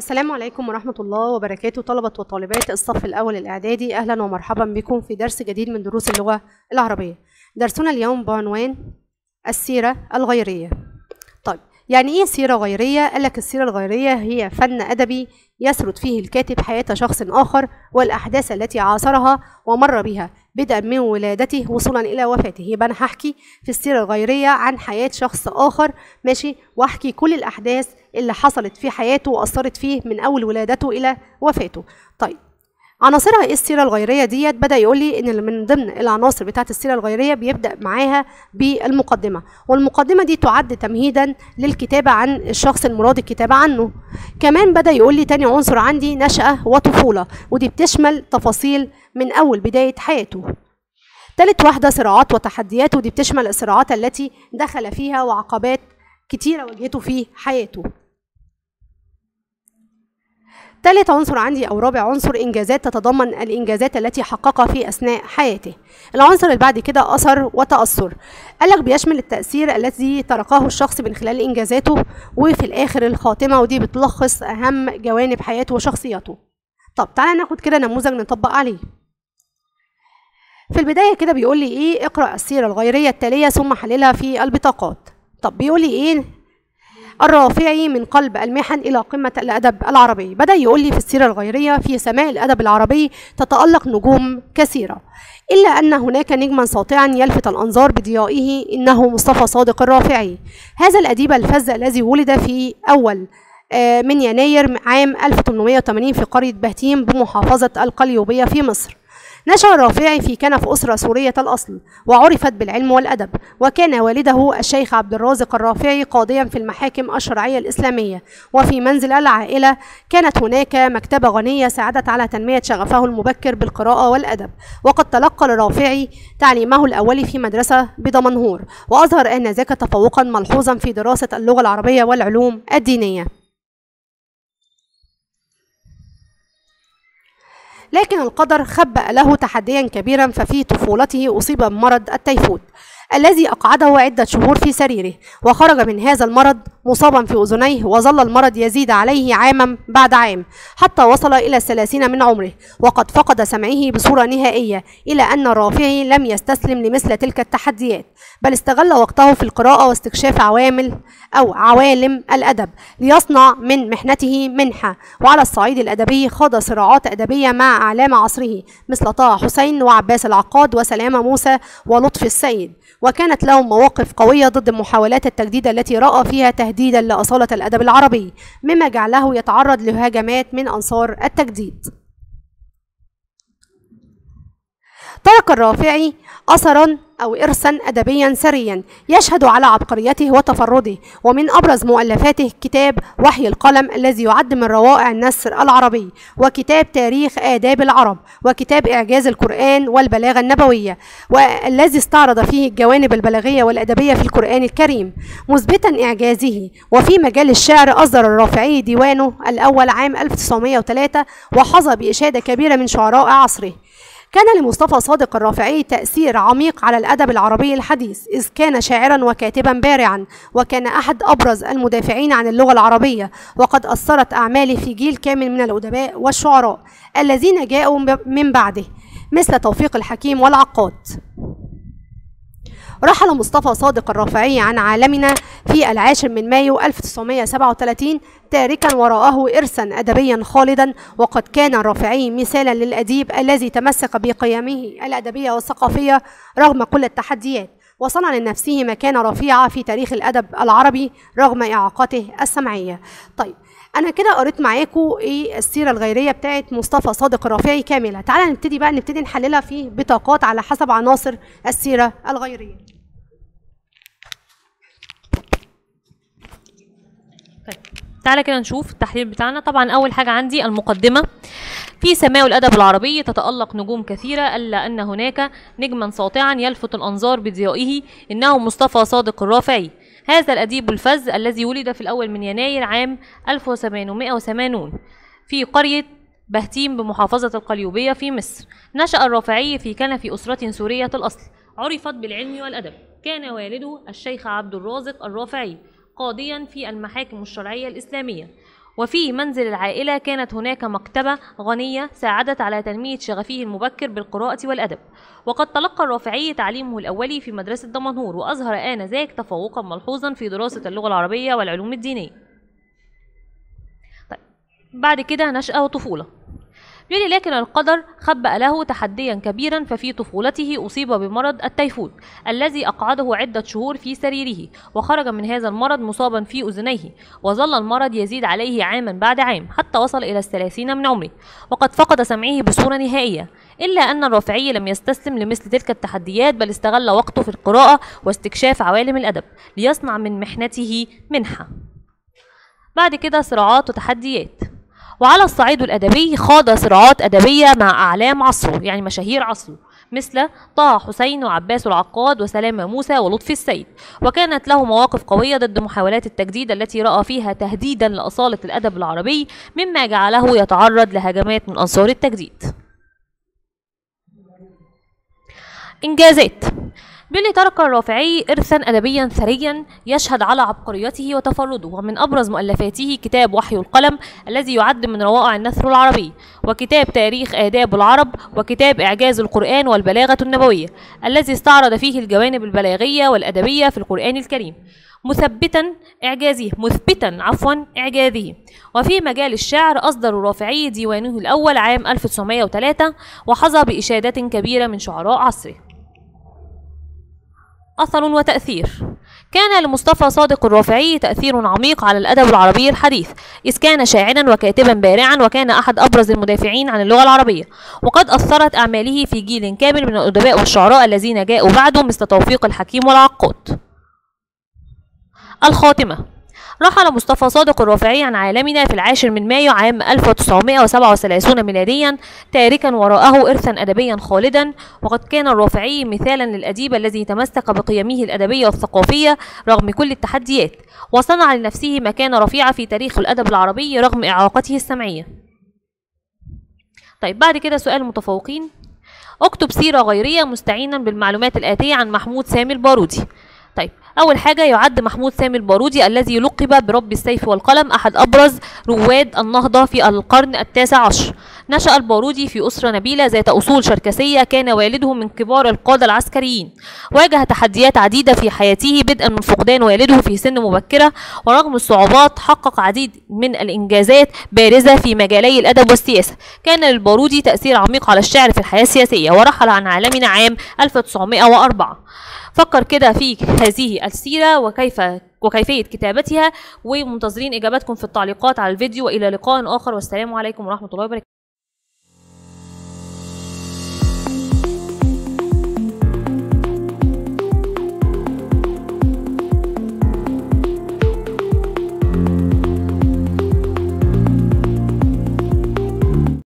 السلام عليكم ورحمة الله وبركاته. طلبة وطالبات الصف الأول الإعدادي، أهلا ومرحبا بكم في درس جديد من دروس اللغة العربية. درسنا اليوم بعنوان السيرة الغيرية. طيب، يعني إيه سيرة غيرية؟ قال لك السيرة الغيرية هي فن أدبي يسرد فيه الكاتب حياة شخص آخر والأحداث التي عاصرها ومر بها بدءا من ولادته وصولا إلى وفاته. يبقى أنا هحكي في السيرة الغيرية عن حياة شخص آخر، ماشي، وأحكي كل الأحداث اللي حصلت في حياته وأثرت فيه من أول ولادته إلى وفاته. طيب، عناصرها إيه السيرة الغيرية ديت؟ بدأ يقول لي إن من ضمن العناصر بتاعة السيرة الغيرية بيبدأ معاها بالمقدمة، والمقدمة دي تعد تمهيدا للكتابة عن الشخص المراد الكتابة عنه. كمان بدأ يقول لي تاني عنصر عندي نشأة وطفولة، ودي بتشمل تفاصيل من أول بداية حياته. تالت واحدة صراعات وتحديات، ودي بتشمل الصراعات التي دخل فيها وعقبات كتيرة واجهته في حياته. ثالث عنصر عندي أو رابع عنصر إنجازات، تتضمن الإنجازات التي حققها في أثناء حياته. العنصر اللي بعد كده أثر وتأثر، قال لك بيشمل التأثير الذي تركه الشخص من خلال إنجازاته، وفي الآخر الخاتمة، ودي بتلخص أهم جوانب حياته وشخصيته. طب تعالى ناخد كده نموذج نطبق عليه. في البداية كده بيقول لي إيه؟ اقرأ السيرة الغيرية التالية ثم حللها في البطاقات. طب بيقول لي إيه؟ الرافعي من قلب المحن إلى قمة الأدب العربي. بدأ يقول لي في السيرة الغيرية في سماء الأدب العربي تتألق نجوم كثيرة، إلا أن هناك نجما ساطعا يلفت الأنظار بضيائه، إنه مصطفى صادق الرافعي، هذا الأديب الفذ الذي ولد في أول من يناير عام 1880 في قرية بهتيم بمحافظة القليوبية في مصر. نشأ الرافعي في كنف أسرة سورية الأصل وعرفت بالعلم والأدب، وكان والده الشيخ عبد الرازق الرافعي قاضيا في المحاكم الشرعية الإسلامية. وفي منزل العائلة كانت هناك مكتبة غنية ساعدت على تنمية شغفه المبكر بالقراءة والأدب. وقد تلقى الرافعي تعليمه الأولي في مدرسة بدمنهور، وأظهر آنذاك تفوقا ملحوظا في دراسة اللغة العربية والعلوم الدينية. لكن القدر خبأ له تحديا كبيرا، ففي طفولته أصيب بمرض التيفود الذي أقعده عدة شهور في سريره، وخرج من هذا المرض مصابا في أذنيه، وظل المرض يزيد عليه عاما بعد عام حتى وصل إلى الثلاثين من عمره، وقد فقد سمعه بصورة نهائية. إلى أن الرافعي لم يستسلم لمثل تلك التحديات، بل استغل وقته في القراءة واستكشاف عوالم الأدب ليصنع من محنته منحة. وعلى الصعيد الأدبي خاض صراعات أدبية مع أعلام عصره مثل طه حسين وعباس العقاد وسلامة موسى ولطفي السيد، وكانت لهم مواقف قوية ضد محاولات التجديد التي رأى فيها تهديدا لأصالة الأدب العربي، مما جعله يتعرض لهجمات من أنصار التجديد. ترك الرافعي أثرا أو إرثا أدبيا سريا يشهد على عبقريته وتفرده، ومن أبرز مؤلفاته كتاب وحي القلم الذي يعد من روائع النثر العربي، وكتاب تاريخ آداب العرب، وكتاب إعجاز القرآن والبلاغة النبوية، والذي استعرض فيه الجوانب البلاغية والأدبية في القرآن الكريم مثبتا إعجازه. وفي مجال الشعر أصدر الرافعي ديوانه الأول عام 1903، وحظى بإشادة كبيرة من شعراء عصره. كان لمصطفى صادق الرافعي تأثير عميق على الأدب العربي الحديث، إذ كان شاعرا وكاتبا بارعا، وكان أحد أبرز المدافعين عن اللغة العربية. وقد أثرت أعماله في جيل كامل من الأدباء والشعراء الذين جاءوا من بعده مثل توفيق الحكيم والعقاد. رحل مصطفى صادق الرافعي عن عالمنا في 10 مايو 1937، تاركا وراءه إرثا أدبيا خالدا. وقد كان الرافعي مثالا للأديب الذي تمسك بقيمه الأدبية والثقافية رغم كل التحديات، وصنع لنفسه مكانة رفيعة في تاريخ الأدب العربي رغم إعاقته السمعية. طيب، أنا كده قريت معاكم إيه السيرة الغيرية بتاعت مصطفى صادق الرافعي كاملة. تعالى نبتدي نحللها في بطاقات على حسب عناصر السيرة الغيرية. تعالى كده نشوف التحليل بتاعنا. طبعا أول حاجة عندي المقدمة. في سماء الأدب العربي تتألق نجوم كثيرة، إلا أن هناك نجما ساطعا يلفت الأنظار بضيائه، إنه مصطفى صادق الرافعي، هذا الأديب الفذ الذي ولد في الأول من يناير عام 1880 في قرية بهتيم بمحافظة القليوبية في مصر. نشأ الرافعي في كنف أسرة سورية الأصل عرفت بالعلم والأدب، كان والده الشيخ عبد الرازق الرافعي قاضيا في المحاكم الشرعية الإسلامية، وفي منزل العائلة كانت هناك مكتبة غنية ساعدت على تنمية شغفه المبكر بالقراءة والأدب. وقد تلقى الرافعي تعليمه الأولي في مدرسة دمنهور، وأظهر آنذاك تفوقا ملحوظا في دراسة اللغة العربية والعلوم الدينية. طيب بعد كده نشأة وطفولة. بيقول لكن القدر خبأ له تحديا كبيرا، ففي طفولته أصيب بمرض التيفود الذي أقعده عدة شهور في سريره، وخرج من هذا المرض مصابا في أذنيه، وظل المرض يزيد عليه عاما بعد عام حتى وصل إلى ال30 من عمره، وقد فقد سمعه بصورة نهائية. إلا أن الرافعي لم يستسلم لمثل تلك التحديات، بل استغل وقته في القراءة واستكشاف عوالم الأدب ليصنع من محنته منحة. بعد كده صراعات وتحديات. وعلى الصعيد الأدبي خاض صراعات أدبية مع أعلام عصره، يعني مشاهير عصره، مثل طه حسين وعباس العقاد وسلامة موسى ولطفي السيد، وكانت له مواقف قوية ضد محاولات التجديد التي رأى فيها تهديدا لأصالة الأدب العربي، مما جعله يتعرض لهجمات من أنصار التجديد. إنجازات. بيلي ترك الرافعي إرثا أدبيا ثريا يشهد على عبقريته وتفرده، ومن أبرز مؤلفاته كتاب وحي القلم الذي يعد من روائع النثر العربي، وكتاب تاريخ آداب العرب، وكتاب إعجاز القرآن والبلاغة النبوية الذي استعرض فيه الجوانب البلاغية والأدبية في القرآن الكريم، مثبتا إعجازه. وفي مجال الشعر أصدر الرافعي ديوانه الأول عام 1903، وحظى بإشادة كبيرة من شعراء عصره. أثر وتأثير. كان لمصطفى صادق الرافعي تأثير عميق على الأدب العربي الحديث، إذ كان شاعرا وكاتبا بارعا، وكان أحد أبرز المدافعين عن اللغة العربية، وقد أثرت أعماله في جيل كامل من الأدباء والشعراء الذين جاءوا بعده مثل توفيق الحكيم والعقاد. الخاتمة. رحل مصطفى صادق الرافعي عن عالمنا في 10 من مايو عام 1937 ميلاديا، تاركا وراءه إرثا أدبيا خالدا. وقد كان الرافعي مثالا للأديب الذي تمسك بقيمه الأدبية والثقافية رغم كل التحديات، وصنع لنفسه مكانة رفيعة في تاريخ الأدب العربي رغم إعاقته السمعية. طيب بعد كده سؤال متفوقين. اكتب سيرة غيرية مستعينا بالمعلومات الآتية عن محمود سامي البارودي. طيب أول حاجة، يعد محمود سامي البارودي الذي لقب برب السيف والقلم أحد أبرز رواد النهضة في القرن ال19. نشأ البارودي في أسرة نبيلة ذات أصول شركسية، كان والده من كبار القادة العسكريين. واجه تحديات عديدة في حياته بدءا من فقدان والده في سن مبكرة، ورغم الصعوبات حقق عديد من الإنجازات بارزة في مجالي الأدب والسياسة. كان للبارودي تأثير عميق على الشعر في الحياة السياسية، ورحل عن عالمنا عام 1904. فكر كده في هذه السيرة وكيفية كتابتها، ومنتظرين إجاباتكم في التعليقات على الفيديو، وإلى لقاء آخر، والسلام عليكم ورحمة الله وبركاته.